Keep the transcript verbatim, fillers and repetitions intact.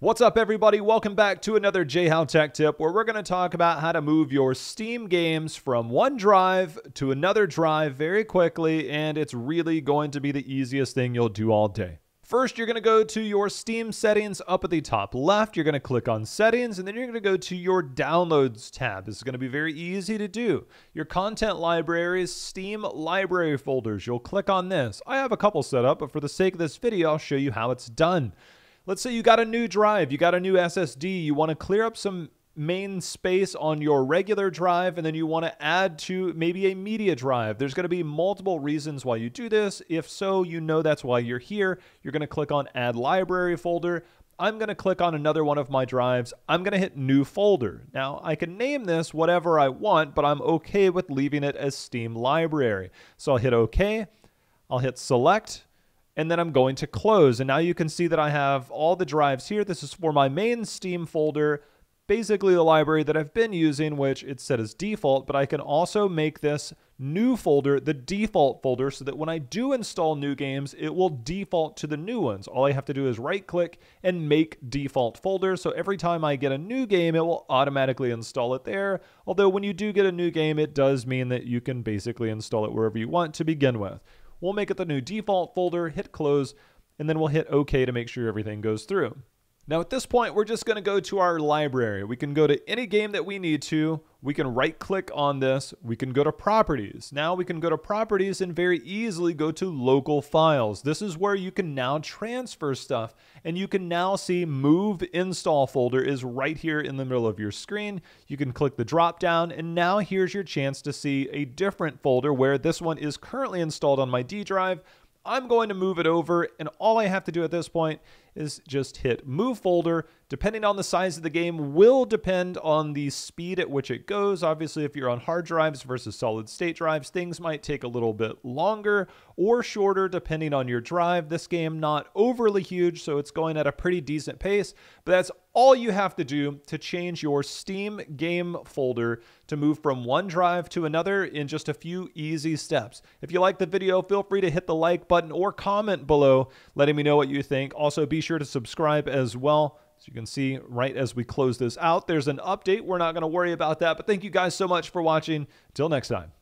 What's up, everybody? Welcome back to another JHow Tech Tip, where we're going to talk about how to move your Steam games from one drive to another drive very quickly, and it's really going to be the easiest thing you'll do all day. First, you're going to go to your Steam settings up at the top left. You're going to click on settings, and then you're going to go to your downloads tab. This is going to be very easy to do. Your content libraries, Steam library folders. You'll click on this. I have a couple set up, but for the sake of this video, I'll show you how it's done. Let's say you got a new drive, you got a new S S D, you want to clear up some main space on your regular drive, and then you want to add to maybe a media drive. There's going to be multiple reasons why you do this. If so, you know that's why you're here. You're going to click on Add Library Folder. I'm going to click on another one of my drives. I'm going to hit New Folder. Now, I can name this whatever I want, but I'm okay with leaving it as Steam Library. So I'll hit OK. I'll hit Select. And then I'm going to close. And now you can see that I have all the drives here. This is for my main Steam folder, basically the library that I've been using, which it's set as default, but I can also make this new folder the default folder so that when I do install new games, it will default to the new ones. All I have to do is right click and make default folder. So every time I get a new game, it will automatically install it there. Although when you do get a new game, it does mean that you can basically install it wherever you want to begin with. We'll make it the new default folder, hit close, and then we'll hit OK to make sure everything goes through. Now at this point, we're just going to go to our library. We can go to any game that we need to. We can right click on this. We can go to properties. Now we can go to properties and very easily go to local files. This is where you can now transfer stuff, and you can now see move install folder is right here in the middle of your screen. You can click the drop down, and now here's your chance to see a different folder where this one is currently installed on my D drive. I'm going to move it over, and all I have to do at this point is just hit move folder. Depending on the size of the game will depend on the speed at which it goes. Obviously, if you're on hard drives versus solid state drives, things might take a little bit longer or shorter depending on your drive. This game not overly huge, so it's going at a pretty decent pace, but that's all you have to do to change your Steam game folder to move from one drive to another in just a few easy steps. If you like the video, feel free to hit the like button or comment below letting me know what you think. Also, be sure to subscribe as well. So you can see right as we close this out, there's an update. We're not going to worry about that, but thank you guys so much for watching. Till next time.